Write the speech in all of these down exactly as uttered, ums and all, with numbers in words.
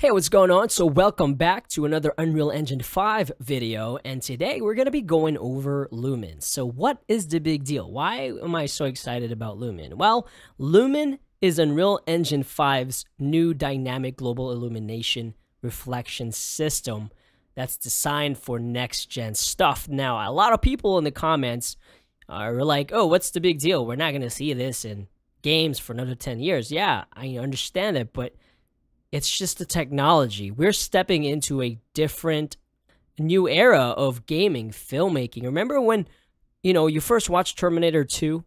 Hey, what's going on? So welcome back to another Unreal Engine five video, and today we're going to be going over Lumen. So what is the big deal? Why am I so excited about Lumen? Well, Lumen is Unreal Engine five's new dynamic global illumination reflection system that's designed for next-gen stuff. Now, a lot of people in the comments are like, oh, what's the big deal? We're not going to see this in games for another ten years. Yeah, I understand it, but it's just the technology. We're stepping into a different new era of gaming, filmmaking. Remember when, you know, you first watched Terminator two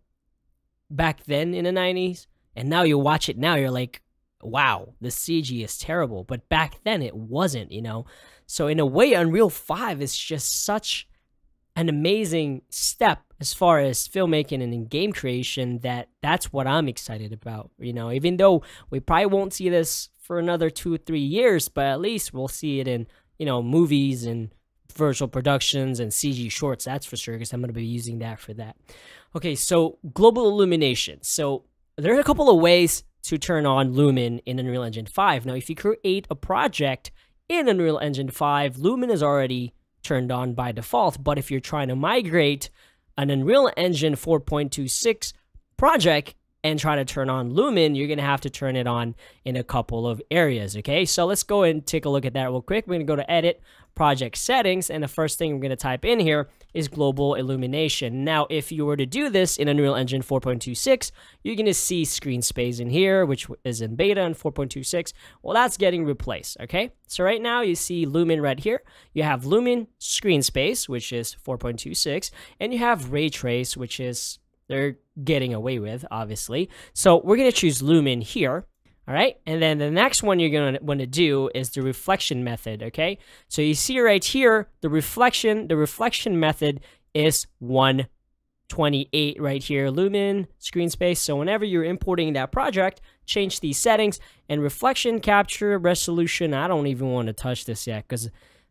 back then in the nineties? And now you watch it now, you're like, wow, the C G is terrible. But back then it wasn't, you know? So in a way, Unreal five is just such an amazing step as far as filmmaking and in game creation that that's what I'm excited about. You know, even though we probably won't see this for another two, three years, but at least we'll see it in, you know, movies and virtual productions and C G shorts, that's for sure, because I'm going to be using that for that. Okay, so global illumination. So there are a couple of ways to turn on Lumen in Unreal Engine five. Now, if you create a project in Unreal Engine five, Lumen is already turned on by default, but if you're trying to migrate an Unreal Engine four point two six project and try to turn on Lumen, you're going to have to turn it on in a couple of areas, okay? So let's go and take a look at that real quick. We're going to go to Edit, Project Settings, and the first thing we're going to type in here is Global Illumination. Now, if you were to do this in Unreal Engine four point two six, you're going to see Screen Space in here, which is in beta in four point two six. Well, that's getting replaced, okay? So right now, you see Lumen right here. You have Lumen Screen Space, which is four point two six, and you have Ray Trace, which is they're getting away with, obviously. So we're going to choose Lumen here, all right? And then the next one you're going to want to do is the reflection method, okay? So you see right here, the reflection, the reflection method is one twenty-eight right here, Lumen, screen space. So whenever you're importing that project, change these settings and reflection, capture, resolution. I don't even want to touch this yet because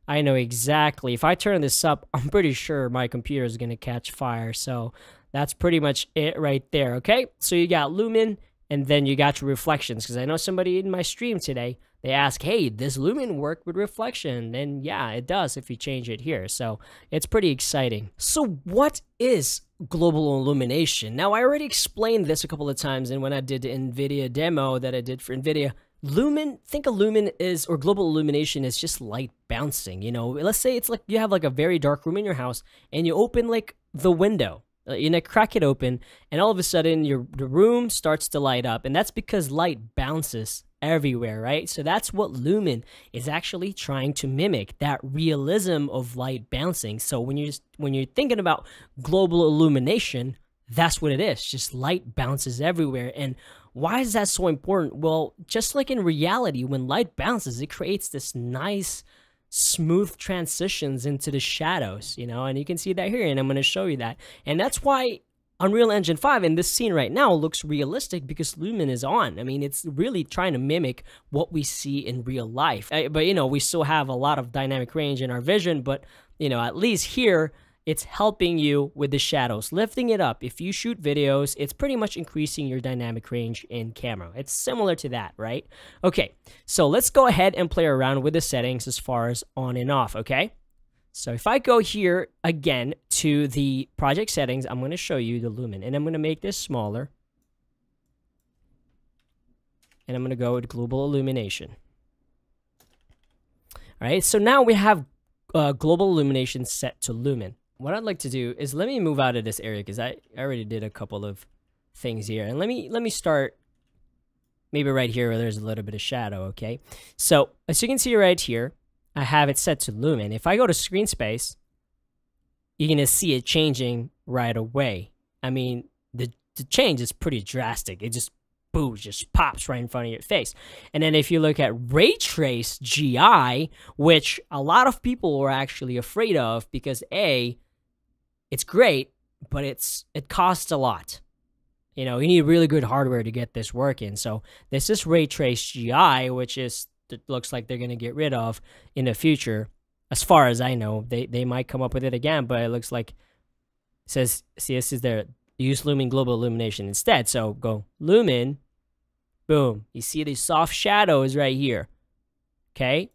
I know exactly, if I turn this up, I'm pretty sure my computer is going to catch fire, so that's pretty much it right there, okay? So you got Lumen, and then you got your reflections, because I know somebody in my stream today, they ask, hey, does Lumen work with reflection? And yeah, it does if you change it here, so it's pretty exciting. So what is global illumination? Now, I already explained this a couple of times, and when I did the NVIDIA demo that I did for NVIDIA, Lumen, think of Lumen is, or global illumination is just light bouncing, you know? Let's say it's like you have like a very dark room in your house, and you open like the window, you know, crack it open, and all of a sudden your the room starts to light up, and that's because light bounces everywhere, right? So that's what Lumen is actually trying to mimic, that realism of light bouncing. So when you're when you're thinking about global illumination, that's what it is, just light bounces everywhere. And why is that so important? Well, just like in reality, when light bounces, it creates this nice smooth transitions into the shadows, you know, and you can see that here, and I'm going to show you that. And that's why Unreal Engine five in this scene right now looks realistic, because Lumen is on. I mean, it's really trying to mimic what we see in real life. But, you know, we still have a lot of dynamic range in our vision, but, you know, at least here, it's helping you with the shadows, lifting it up. If you shoot videos, it's pretty much increasing your dynamic range in camera. It's similar to that, right? Okay, so let's go ahead and play around with the settings as far as on and off, okay? So if I go here again to the project settings, I'm going to show you the Lumen, and I'm going to make this smaller. And I'm going to go with global illumination. All right, so now we have uh, global illumination set to Lumen. What I'd like to do is let me move out of this area, because I already did a couple of things here. And let me let me start maybe right here where there's a little bit of shadow, okay? So as you can see right here, I have it set to Lumen. If I go to screen space, you're going to see it changing right away. I mean, the, the change is pretty drastic. It just, boom, just pops right in front of your face. And then if you look at Ray Trace G I, which a lot of people were actually afraid of, because A, it's great, but it's it costs a lot. You know, you need really good hardware to get this working. So this is Ray Trace G I, which is it looks like they're going to get rid of in the future. As far as I know, they, they might come up with it again, but it looks like it says, see, this is their use Lumen global illumination instead. So go Lumen, boom. You see these soft shadows right here. okay?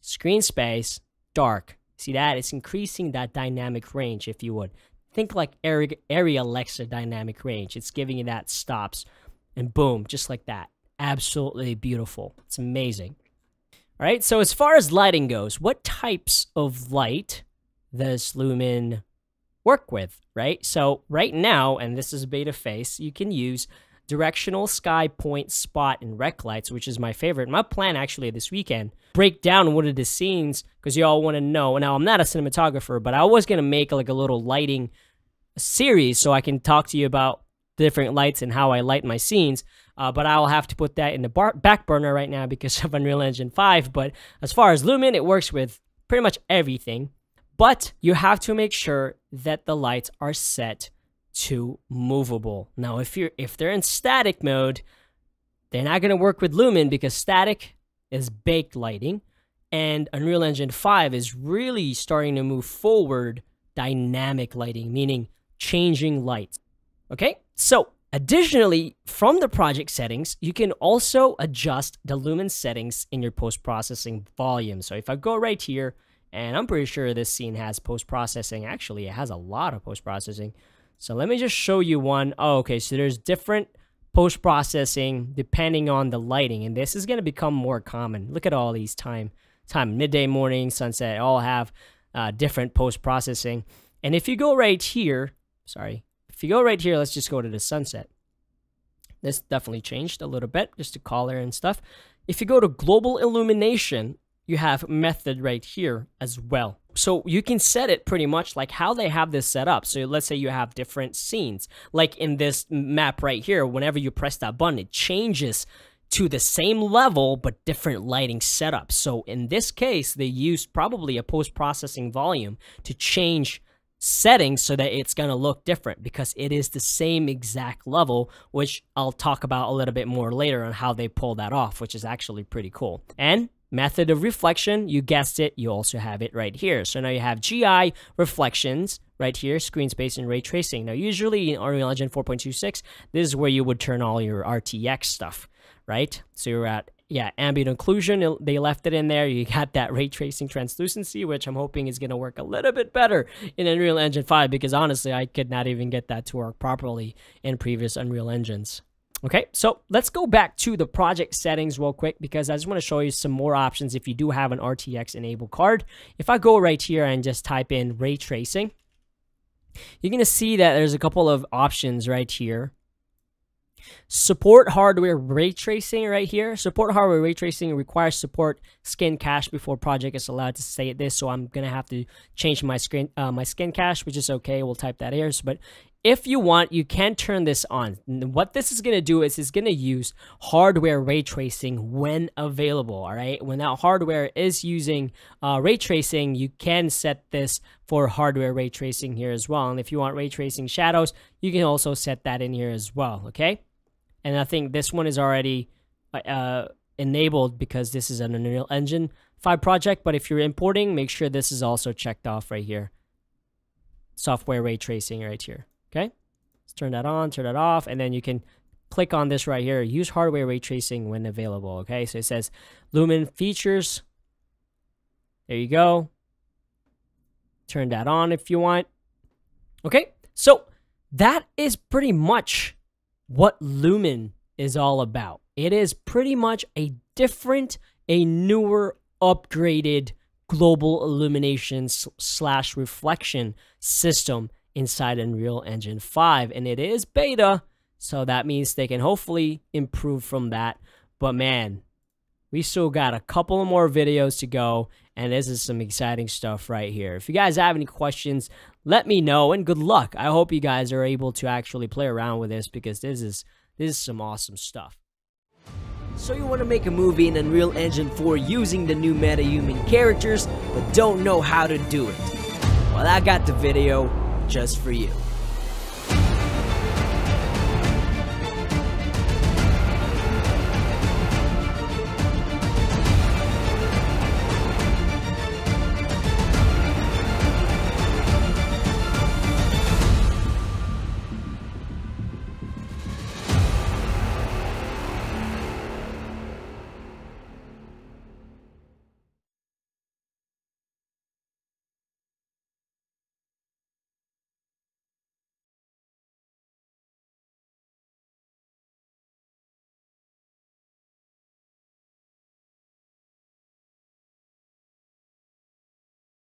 Screen space, dark. See that? It's increasing that dynamic range, if you would. Think like Arri Alexa dynamic range. It's giving you that stops, and boom, just like that. Absolutely beautiful. It's amazing. All right, so as far as lighting goes, what types of light does Lumen work with, right? So right now, and this is beta phase, you can use directional, sky, point, spot, and rec lights, which is my favorite. My plan actually this weekend, break down one of the scenes because you all want to know. Now, I'm not a cinematographer, but I was going to make like a little lighting series so I can talk to you about different lights and how I light my scenes. Uh, but I'll have to put that in the bar back burner right now because of Unreal Engine five. But as far as Lumen, it works with pretty much everything. But you have to make sure that the lights are set to movable. Now, if you're if they're in static mode, they're not going to work with Lumen because static is baked lighting. And Unreal Engine five is really starting to move forward dynamic lighting, meaning changing lights. Okay, so additionally, from the project settings, you can also adjust the Lumen settings in your post-processing volume. So if I go right here, and I'm pretty sure this scene has post-processing. Actually, it has a lot of post-processing. So let me just show you one. Oh, okay, so there's different post-processing depending on the lighting, and this is going to become more common. Look at all these time, time, midday, morning, sunset, all have uh, different post-processing. And if you go right here, sorry, if you go right here, let's just go to the sunset. This definitely changed a little bit, just the color and stuff. If you go to global illumination, you have method right here as well. So you can set it pretty much like how they have this set up. So let's say you have different scenes, like in this map right here, whenever you press that button, it changes to the same level, but different lighting setup. So in this case, they used probably a post-processing volume to change settings so that it's gonna look different because it is the same exact level, which I'll talk about a little bit more later on how they pull that off, which is actually pretty cool. And method of reflection, you guessed it, you also have it right here. So now you have G I, reflections, right here, screen space, and ray tracing. Now usually in Unreal Engine four point two six, this is where you would turn all your R T X stuff, right? So you're at, yeah, ambient occlusion, they left it in there. You got that ray tracing translucency, which I'm hoping is going to work a little bit better in Unreal Engine five, because honestly, I could not even get that to work properly in previous Unreal Engines. Okay, so let's go back to the project settings real quick because I just want to show you some more options if you do have an R T X enabled card. If I go right here and just type in ray tracing, you're going to see that there's a couple of options right here. Support hardware ray tracing right here. Support hardware ray tracing requires support skin cache before project is allowed to say this, so I'm going to have to change my screen, uh, my skin cache, which is okay. We'll type that here, but if you want, you can turn this on. What this is going to do is it's going to use hardware ray tracing when available, all right? When that hardware is using uh, ray tracing, you can set this for hardware ray tracing here as well. And if you want ray tracing shadows, you can also set that in here as well, okay? And I think this one is already uh, enabled because this is an Unreal Engine five project, but if you're importing, make sure this is also checked off right here. Software ray tracing right here. Okay, let's turn that on, turn that off, and then you can click on this right here. Use hardware ray tracing when available, okay? So it says Lumen features. There you go. Turn that on if you want. Okay, so that is pretty much what Lumen is all about. It is pretty much a different, a newer, upgraded global illumination slash reflection system inside Unreal Engine five, and it is beta, so that means they can hopefully improve from that. But man, we still got a couple more videos to go, and this is some exciting stuff right here. If you guys have any questions, let me know, and good luck. I hope you guys are able to actually play around with this, because this is this is some awesome stuff. So you want to make a movie in Unreal Engine four using the new MetaHuman characters, but don't know how to do it? Well, I got the video just for you.